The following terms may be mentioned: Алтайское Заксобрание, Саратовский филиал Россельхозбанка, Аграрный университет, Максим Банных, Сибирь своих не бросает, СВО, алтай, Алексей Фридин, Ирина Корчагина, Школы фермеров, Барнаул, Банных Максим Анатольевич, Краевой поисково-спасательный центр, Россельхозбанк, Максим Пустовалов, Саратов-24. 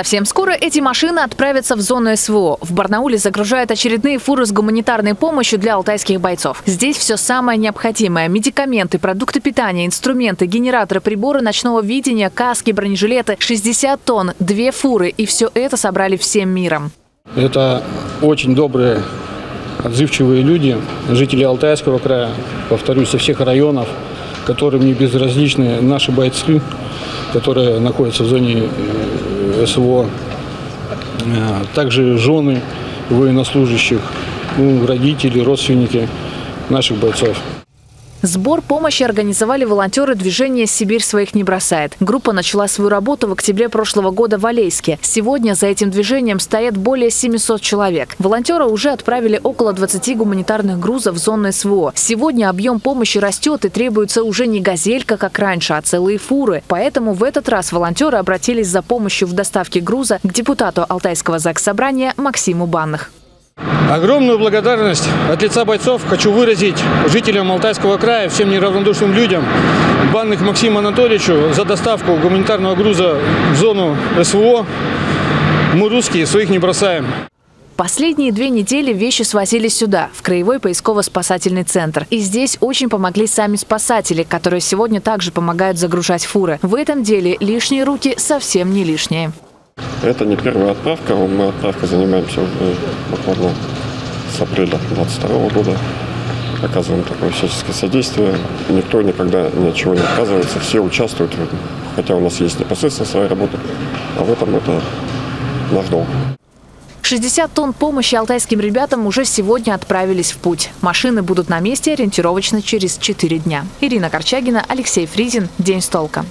Совсем скоро эти машины отправятся в зону СВО. В Барнауле загружают очередные фуры с гуманитарной помощью для алтайских бойцов. Здесь все самое необходимое: медикаменты, продукты питания, инструменты, генераторы, приборы ночного видения, каски, бронежилеты, 60 тонн, 2 фуры. И все это собрали всем миром. Это очень добрые, отзывчивые люди, жители Алтайского края, повторюсь, со всех районов, которым не безразличны наши бойцы, которые находятся в зоне СВО, также жены военнослужащих, родители, родственники наших бойцов. Сбор помощи организовали волонтеры движения «Сибирь своих не бросает». Группа начала свою работу в октябре прошлого года в Алейске. Сегодня за этим движением стоят более 700 человек. Волонтеры уже отправили около 20 гуманитарных грузов в зону СВО. Сегодня объем помощи растет и требуется уже не газелька, как раньше, а целые фуры. Поэтому в этот раз волонтеры обратились за помощью в доставке груза к депутату Алтайского Заксобрания Максиму Банных. Огромную благодарность от лица бойцов хочу выразить жителям Алтайского края, всем неравнодушным людям, Банных Максиму Анатольевичу за доставку гуманитарного груза в зону СВО. Мы, русские, своих не бросаем. Последние 2 недели вещи свозили сюда, в Краевой поисково-спасательный центр. И здесь очень помогли сами спасатели, которые сегодня также помогают загружать фуры. В этом деле лишние руки совсем не лишние. Это не первая отправка, мы отправкой занимаемся уже буквально с апреля 2022 года. Оказываем такое всяческое содействие. Никто никогда ни от чего не отказывается, все участвуют, хотя у нас есть непосредственно своя работа, а в этом это наш долг. 60 тонн помощи алтайским ребятам уже сегодня отправились в путь. Машины будут на месте ориентировочно через 4 дня. Ирина Корчагина, Алексей Фридин. День с толком.